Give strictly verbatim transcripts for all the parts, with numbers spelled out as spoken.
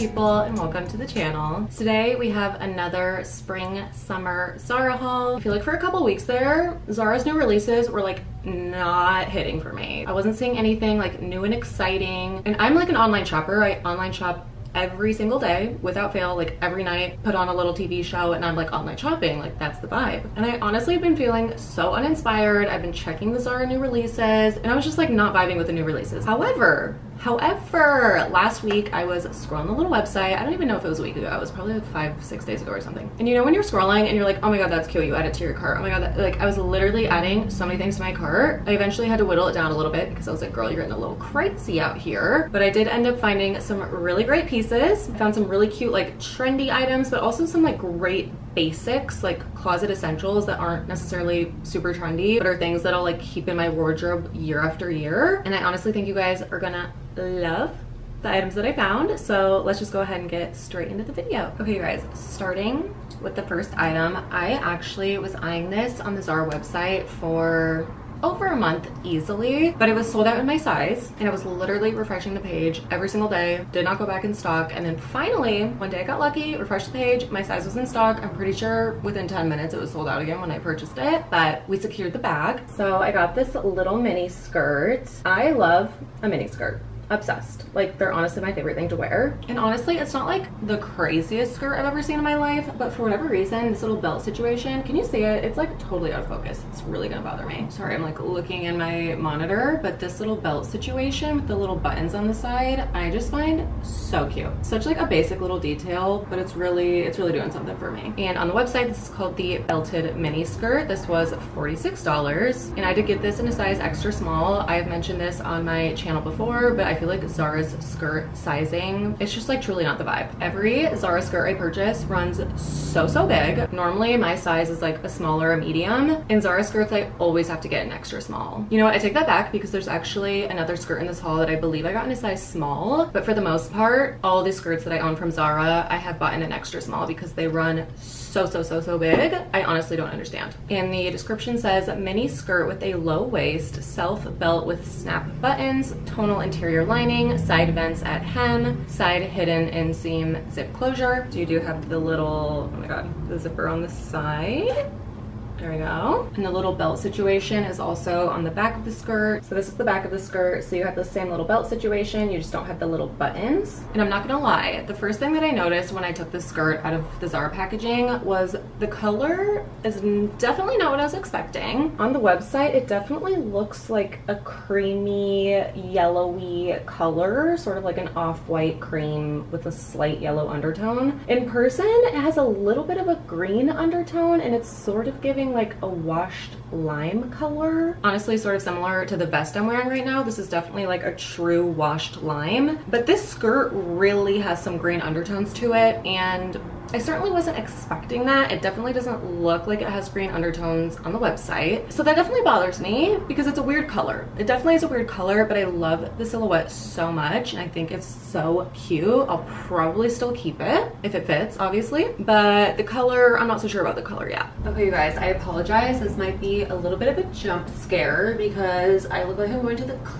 people, and welcome to the channel. Today we have another spring summer Zara haul. I feel like for a couple weeks there, Zara's new releases were like not hitting for me. I wasn't seeing anything like new and exciting, and I'm like an online shopper. I online shop every single day without fail, like every night, put on a little T V show and I'm like online shopping, like that's the vibe. And I honestly have been feeling so uninspired. I've been checking the Zara new releases and I was just like not vibing with the new releases. However, however, last week I was scrolling the little website. I don't even know if it was a week ago. It was probably like five, six days ago or something. And you know when you're scrolling and you're like, oh my God, that's cute. You add it to your cart. Oh my God, that, like I was literally adding so many things to my cart. I eventually had to whittle it down a little bit because I was like, girl, you're getting a little crazy out here. But I did end up finding some really great pieces. I found some really cute like trendy items, but also some like great basics, like closet essentials that aren't necessarily super trendy, but are things that I'll like keep in my wardrobe year after year. And I honestly think you guys are gonna love the items that I found. So let's just go ahead and get straight into the video. Okay, you guys, starting with the first item, I actually was eyeing this on the Zara website for over a month easily, but it was sold out in my size and I was literally refreshing the page every single day, did not go back in stock. And then finally one day I got lucky, refreshed the page, my size was in stock. I'm pretty sure within ten minutes it was sold out again when I purchased it, but we secured the bag. So I got this little mini skirt. I love a mini skirt. Obsessed. Like they're honestly my favorite thing to wear. And honestly, it's not like the craziest skirt I've ever seen in my life, but for whatever reason, this little belt situation, can you see it? It's like totally out of focus. It's really gonna bother me. Sorry, I'm like looking in my monitor, but this little belt situation with the little buttons on the side, I just find so cute. Such like a basic little detail, but it's really, it's really doing something for me. And on the website, this is called the belted mini skirt. This was forty-six dollars. And I did get this in a size extra small. I've mentioned this on my channel before, but I I feel like Zara's skirt sizing, it's just like truly not the vibe. Every Zara skirt I purchase runs so, so big. Normally my size is like a small or a medium, and Zara skirts I always have to get an extra small. You know what, I take that back because there's actually another skirt in this haul that I believe I got in a size small, but for the most part, all the skirts that I own from Zara, I have bought in an extra small because they run so, so, so, so big. I honestly don't understand. And the description says mini skirt with a low waist, self belt with snap buttons, tonal interior lining, side vents at hem, side hidden inseam zip closure. So you do have the little, oh my God, the zipper on the side. There we go. And the little belt situation is also on the back of the skirt. So this is the back of the skirt. So you have the same little belt situation. You just don't have the little buttons. And I'm not gonna lie, the first thing that I noticed when I took the skirt out of the Zara packaging was the color is definitely not what I was expecting. On the website, it definitely looks like a creamy, yellowy color, sort of like an off-white cream with a slight yellow undertone. In person, it has a little bit of a green undertone and it's sort of giving like a washed lime color. Honestly, sort of similar to the vest I'm wearing right now. This is definitely like a true washed lime, but this skirt really has some green undertones to it, and I certainly wasn't expecting that. It definitely doesn't look like it has green undertones on the website. So that definitely bothers me because it's a weird color. It definitely is a weird color, but I love the silhouette so much. And I think it's so cute. I'll probably still keep it if it fits, obviously. But the color, I'm not so sure about the color yet. Okay, you guys, I apologize. This might be a little bit of a jump scare because I look like I'm going to the club.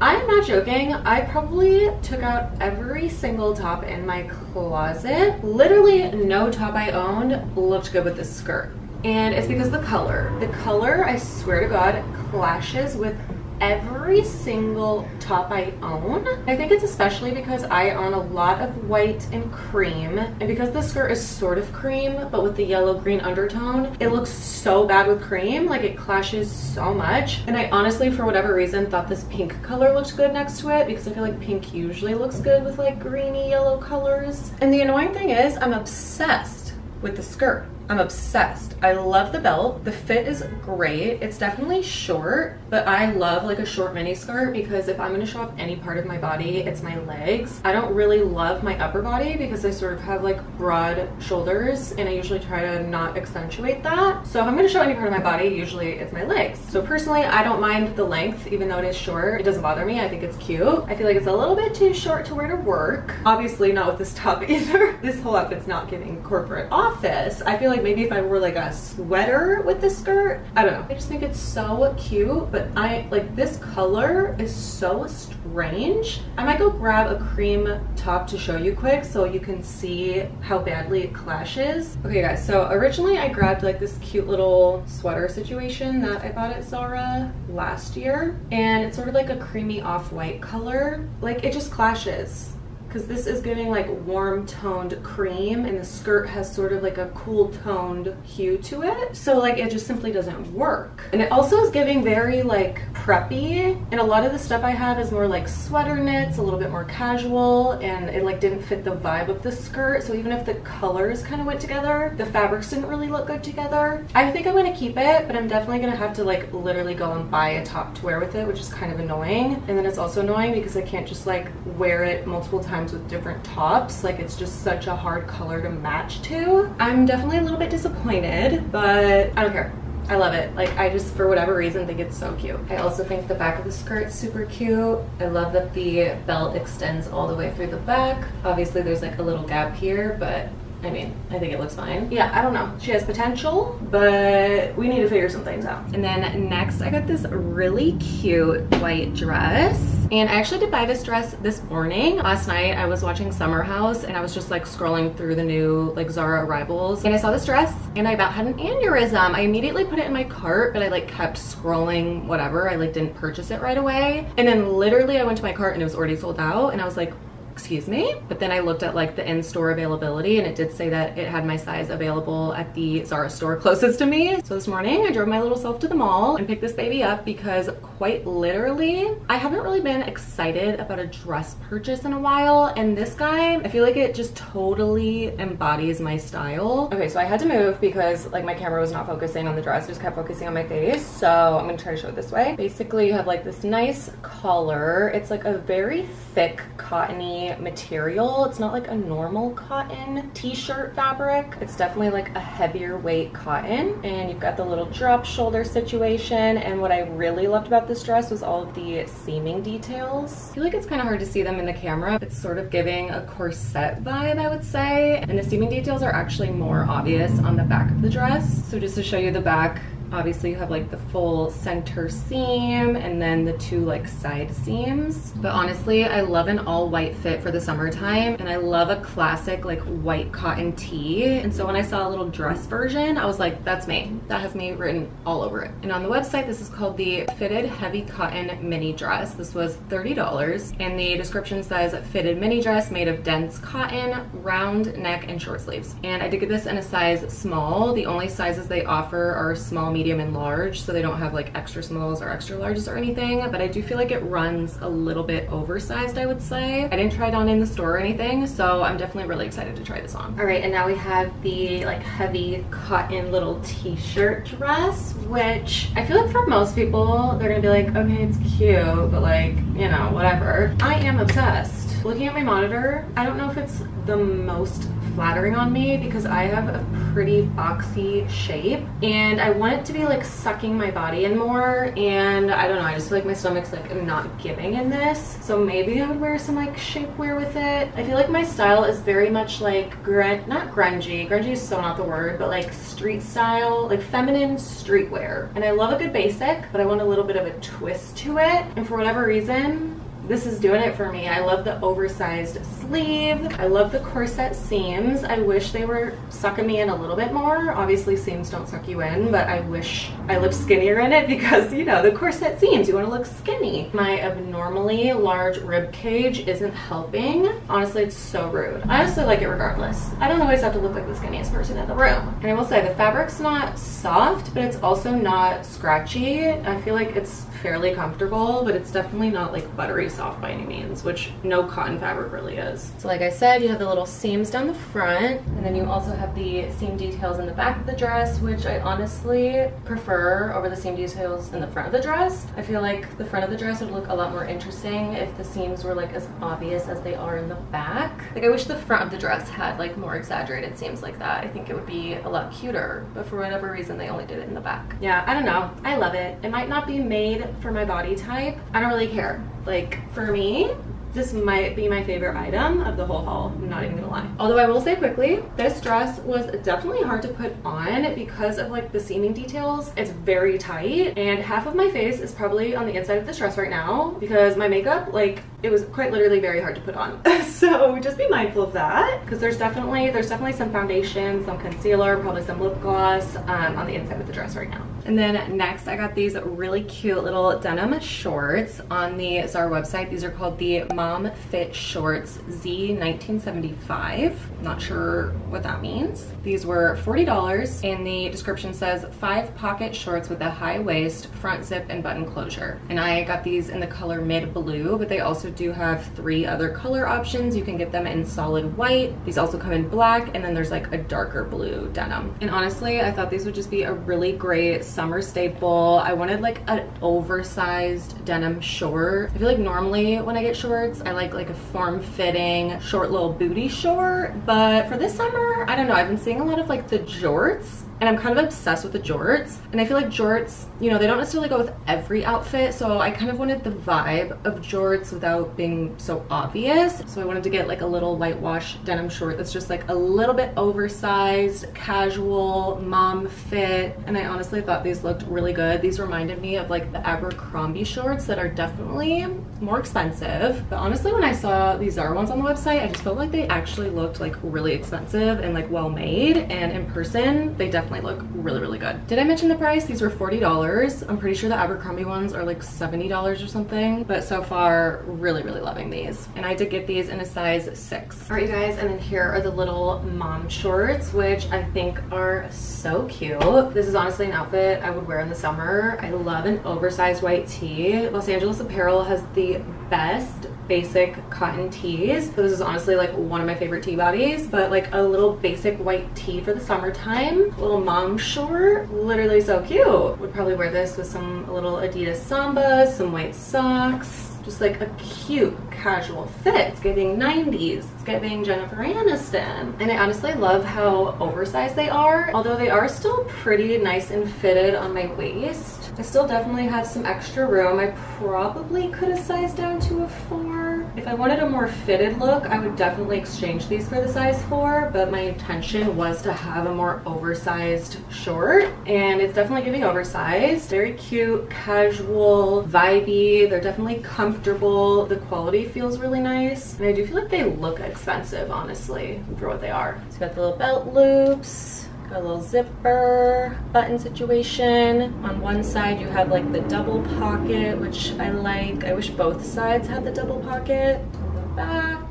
I'm not joking. I probably took out every single top in my closet. Literally Literally no top I owned looked good with this skirt. And it's because the color. The color, I swear to God, clashes with every single top I own. I think it's especially because I own a lot of white and cream, and because the skirt is sort of cream but with the yellow green undertone, it looks so bad with cream, like it clashes so much. And I honestly for whatever reason thought this pink color looked good next to it because I feel like pink usually looks good with like greeny yellow colors. And the annoying thing is I'm obsessed with the skirt. I'm obsessed. I love the belt. The fit is great. It's definitely short, but I love like a short mini skirt because if I'm gonna show off any part of my body, it's my legs. I don't really love my upper body because I sort of have like broad shoulders and I usually try to not accentuate that. So if I'm gonna show any part of my body, usually it's my legs. So personally, I don't mind the length, even though it is short. It doesn't bother me. I think it's cute. I feel like it's a little bit too short to wear to work. Obviously not with this top either. This whole outfit's not giving corporate office. I feel like like maybe if I wore like a sweater with this skirt. I don't know. I just think it's so cute, but I like this color is so strange. I might go grab a cream top to show you quick so you can see how badly it clashes. Okay guys, so originally I grabbed like this cute little sweater situation that I bought at Zara last year, and it's sort of like a creamy off-white color. Like it just clashes, because this is giving like warm toned cream and the skirt has sort of like a cool toned hue to it. So like it just simply doesn't work. And it also is giving very like preppy, and a lot of the stuff I have is more like sweater knits, a little bit more casual, and it like didn't fit the vibe of the skirt. So even if the colors kind of went together, the fabrics didn't really look good together. I think I'm gonna keep it, but I'm definitely gonna have to like literally go and buy a top to wear with it, which is kind of annoying. And then it's also annoying because I can't just like wear it multiple times with different tops. Like it's just such a hard color to match to. I'm definitely a little bit disappointed, but I don't care. I love it. Like I just, for whatever reason, think it's so cute. I also think the back of the skirt's super cute. I love that the belt extends all the way through the back. Obviously there's like a little gap here, but I mean, I think it looks fine. Yeah, I don't know. She has potential, but we need to figure some things out. And then next, I got this really cute white dress. And I actually did buy this dress this morning. Last night, I was watching Summer House, and I was just like scrolling through the new like Zara arrivals. And I saw this dress, and I about had an aneurysm. I immediately put it in my cart, but I like kept scrolling, whatever. I like didn't purchase it right away. And then literally, I went to my cart, and it was already sold out. And I was like, excuse me? But then I looked at like the in-store availability, and it did say that it had my size available at the Zara store closest to me. So this morning I drove my little self to the mall and picked this baby up, because quite literally I haven't really been excited about a dress purchase in a while, and this guy, I feel like it just totally embodies my style. Okay, so I had to move because like my camera was not focusing on the dress, it just kept focusing on my face. So I'm gonna try to show it this way. Basically you have like this nice collar. It's like a very thick cottony material. It's not like a normal cotton t-shirt fabric. It's definitely like a heavier weight cotton, and you've got the little drop shoulder situation. And what I really loved about this dress was all of the seaming details. I feel like it's kind of hard to see them in the camera. It's sort of giving a corset vibe, I would say, and the seaming details are actually more obvious on the back of the dress. So just to show you the back, obviously you have like the full center seam and then the two like side seams. But honestly, I love an all white fit for the summertime, and I love a classic like white cotton tee. And so when I saw a little dress version, I was like, that's me. That has me written all over it. And on the website, this is called the Fitted Heavy Cotton Mini Dress. This was thirty dollars, and the description says fitted mini dress made of dense cotton, round neck and short sleeves. And I did get this in a size small. The only sizes they offer are small, medium, medium and large, so they don't have like extra smalls or extra larges or anything. But I do feel like it runs a little bit oversized, I would say. I didn't try it on in the store or anything, so I'm definitely really excited to try this on. All right, and now we have the like heavy cotton little t-shirt dress, which I feel like for most people they're gonna be like, okay, it's cute, but like, you know, whatever. I am obsessed. Looking at my monitor, I don't know if it's the most flattering on me because I have a pretty boxy shape, and I want it to be like sucking my body in more, and I don't know, I just feel like my stomach's like not giving in this. So maybe I would wear some like shapewear with it. I feel like my style is very much like grunge, not grungy, grungy is so not the word, but like street style, like feminine streetwear. And I love a good basic, but I want a little bit of a twist to it, and for whatever reason this is doing it for me. I love the oversized sleeve. I love the corset seams. I wish they were sucking me in a little bit more. Obviously seams don't suck you in, but I wish I looked skinnier in it because, you know, the corset seams, you want to look skinny. My abnormally large rib cage isn't helping. Honestly, it's so rude. I honestly like it regardless. I don't always have to look like the skinniest person in the room. And I will say the fabric's not soft, but it's also not scratchy. I feel like it's fairly comfortable, but it's definitely not like buttery soft by any means, which no cotton fabric really is. So like I said, you have the little seams down the front, and then you also have the seam details in the back of the dress, which I honestly prefer over the seam details in the front of the dress. I feel like the front of the dress would look a lot more interesting if the seams were like as obvious as they are in the back. Like I wish the front of the dress had like more exaggerated seams like that. I think it would be a lot cuter, but for whatever reason they only did it in the back. Yeah, I don't know. I love it. It might not be made for my body type. I don't really care. Like for me, This might be my favorite item of the whole haul, I'm not even gonna lie. Although I will say quickly, this dress was definitely hard to put on because of like the seaming details. It's very tight, and half of my face is probably on the inside of this dress right now because my makeup, like, it was quite literally very hard to put on. So just be mindful of that, because there's definitely there's definitely some foundation, some concealer, probably some lip gloss um, on the inside of the dress right now. And then next I got these really cute little denim shorts on the Zara website. These are called the Mom Fit Shorts Z nineteen seventy-five. Not sure what that means. These were forty dollars, and the description says five pocket shorts with a high waist, front zip, and button closure. And I got these in the color mid blue, but they also do have three other color options. You can get them in solid white. These also come in black, and then there's like a darker blue denim. And honestly, I thought these would just be a really great summer staple. I wanted like an oversized denim short. I feel like normally when I get shorts, I like like a form-fitting short little booty short, but for this summer, I don't know, I've been seeing a lot of like the jorts, and I'm kind of obsessed with the jorts, and I feel like jorts, you know, they don't necessarily go with every outfit, so I kind of wanted the vibe of jorts without being so obvious. So I wanted to get like a little whitewash denim short that's just like a little bit oversized, casual, mom fit, and I honestly thought these looked really good. These reminded me of like the Abercrombie shorts that are definitely more expensive, but honestly when I saw these Zara ones on the website, I just felt like they actually looked like really expensive and like well made, and in person they definitely Definitely look really really good. Did I mention the price? These were forty dollars. I'm pretty sure the Abercrombie ones are like seventy dollars or something, but so far really really loving these, and I did get these in a size six. All right, you guys, and then here are the little mom shorts, which I think are so cute. This is honestly an outfit I would wear in the summer. I love an oversized white tee. Los Angeles Apparel has the best basic cotton tees, so this is honestly like one of my favorite tee bodies, but like a little basic white tee for the summertime, little mom short, literally so cute. Would probably wear this with some little Adidas Samba, some white socks, just like a cute casual fit. It's giving nineties, it's giving Jennifer Aniston. And I honestly love how oversized they are, although they are still pretty nice and fitted on my waist. I still definitely have some extra room. I probably could have sized down to a four. If I wanted a more fitted look, I would definitely exchange these for the size four, but my intention was to have a more oversized short, and it's definitely giving oversized. Very cute, casual, vibey. They're definitely comfortable. The quality feels really nice, and I do feel like they look expensive, honestly, for what they are. It's got the little belt loops. Got a little zipper button situation. On one side you have like the double pocket, which I like. I wish both sides had the double pocket. On the back.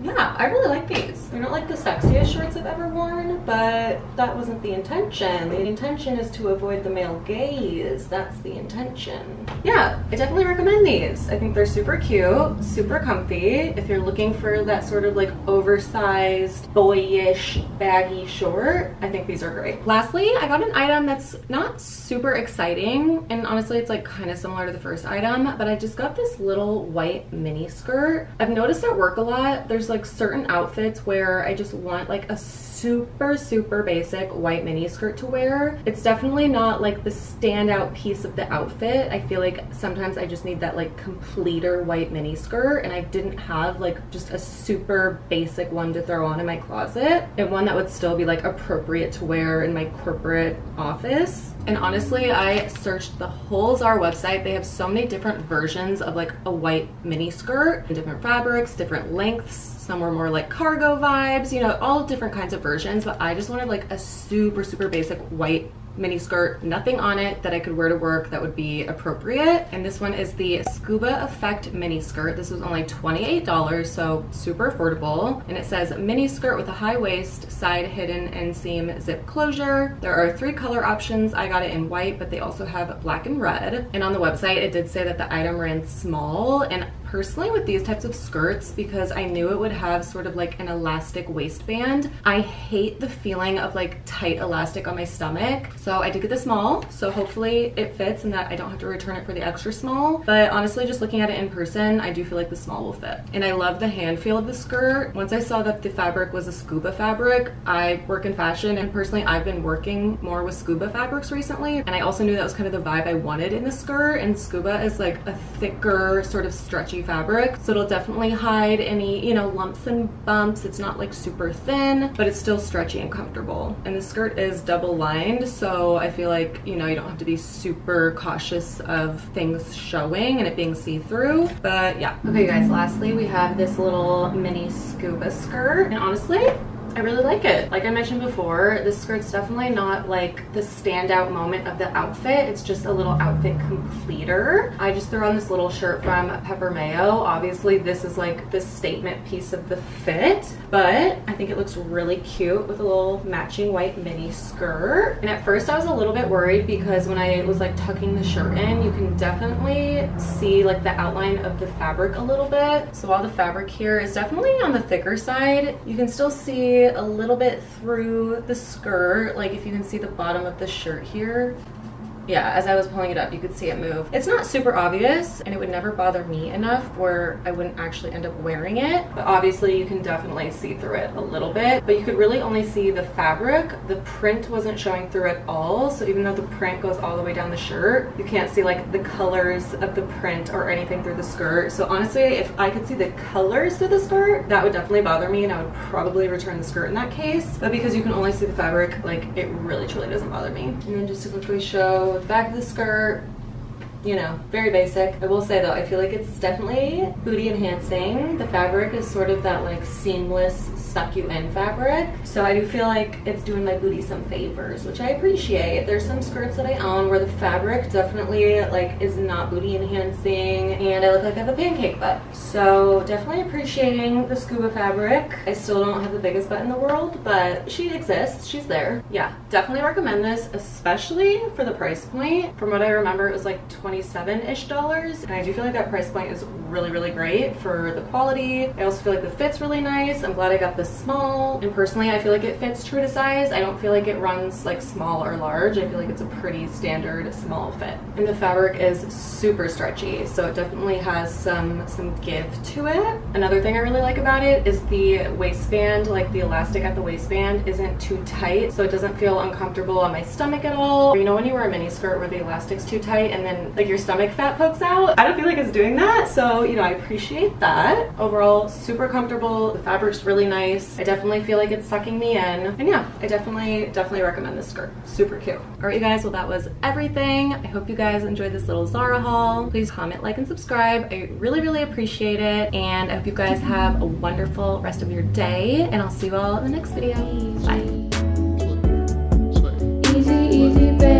Yeah, I really like these. They're not like the sexiest shorts I've ever worn, but that wasn't the intention. The intention is to avoid the male gaze. That's the intention. Yeah, I definitely recommend these. I think they're super cute, super comfy. If you're looking for that sort of like oversized, boyish, baggy short, I think these are great. Lastly, I got an item that's not super exciting, and honestly it's like kind of similar to the first item, but I just got this little white mini skirt. I've noticed at work a lot, there's like certain outfits where I just want like a super super basic white mini skirt to wear. It's definitely not like the standout piece of the outfit. I feel like sometimes I just need that like completer white mini skirt, and I didn't have like just a super basic one to throw on in my closet, and one that would still be like appropriate to wear in my corporate office. And honestly, I searched the whole Zara website. They have so many different versions of like a white mini skirt, different fabrics, different lengths. Some were more like cargo vibes, you know, all different kinds of versions, but I just wanted like a super, super basic white mini skirt, nothing on it that I could wear to work that would be appropriate. And this one is the Scuba Effect mini skirt. This was only twenty-eight dollars, so super affordable. And it says mini skirt with a high waist, side hidden, and seam zip closure. There are three color options. I got it in white, but they also have black and red. And on the website, it did say that the item ran small, and personally with these types of skirts, because I knew it would have sort of like an elastic waistband, I hate the feeling of like tight elastic on my stomach. So I did get the small, so hopefully it fits and that I don't have to return it for the extra small. But honestly, just looking at it in person, I do feel like the small will fit. And I love the hand feel of the skirt. Once I saw that the fabric was a scuba fabric, I work in fashion, and personally I've been working more with scuba fabrics recently, and I also knew that was kind of the vibe I wanted in the skirt. And scuba is like a thicker, sort of stretchy stretchy fabric, so it'll definitely hide any, you know, lumps and bumps. It's not like super thin, but it's still stretchy and comfortable. And the skirt is double lined, so I feel like, you know, you don't have to be super cautious of things showing and it being see-through, but yeah. Okay guys, lastly we have this little mini scuba skirt, and honestly I really like it. Like I mentioned before, this skirt's definitely not like the standout moment of the outfit. It's just a little outfit completer. I just threw on this little shirt from Peppermayo. Obviously this is like the statement piece of the fit, but I think it looks really cute with a little matching white mini skirt. And at first I was a little bit worried because when I was like tucking the shirt in, you can definitely see like the outline of the fabric a little bit. So while the fabric here is definitely on the thicker side, you can still see a little bit through the skirt, like if you can see the bottom of the shirt here. Yeah, as I was pulling it up, you could see it move. It's not super obvious, and it would never bother me enough where I wouldn't actually end up wearing it. But obviously, you can definitely see through it a little bit. But you could really only see the fabric. The print wasn't showing through at all. So even though the print goes all the way down the shirt, you can't see like the colors of the print or anything through the skirt. So honestly, if I could see the colors through the skirt, that would definitely bother me, and I would probably return the skirt in that case. But because you can only see the fabric, like it really truly doesn't bother me. And then just to quickly show the back of the skirt, you know, very basic. I will say though, I feel like it's definitely booty enhancing. The fabric is sort of that like seamless suck you in fabric, so I do feel like it's doing my booty some favors, which I appreciate. There's some skirts that I own where the fabric definitely like is not booty enhancing and I look like I have a pancake butt. So definitely appreciating the scuba fabric. I still don't have the biggest butt in the world, but she exists, she's there. Yeah, definitely recommend this, especially for the price point. From what I remember, it was like twenty-seven-ish dollars, and I do feel like that price point is really really great for the quality. I also feel like the fit's really nice. I'm glad I got this small, and personally I feel like it fits true to size. I don't feel like it runs like small or large. I feel like it's a pretty standard small fit, and the fabric is super stretchy, so it definitely has some some give to it. Another thing I really like about it is the waistband, like the elastic at the waistband isn't too tight, so it doesn't feel uncomfortable on my stomach at all. You know when you wear a mini skirt where the elastic's too tight and then like your stomach fat pokes out? I don't feel like it's doing that, so you know I appreciate that. Overall super comfortable, the fabric's really nice. I definitely feel like it's sucking me in, and yeah, I definitely definitely recommend this skirt. Super cute. Alright you guys, well that was everything. I hope you guys enjoyed this little Zara haul. Please comment, like, and subscribe. I really really appreciate it, and I hope you guys have a wonderful rest of your day, and I'll see you all in the next video. Bye. Easy, easy, baby.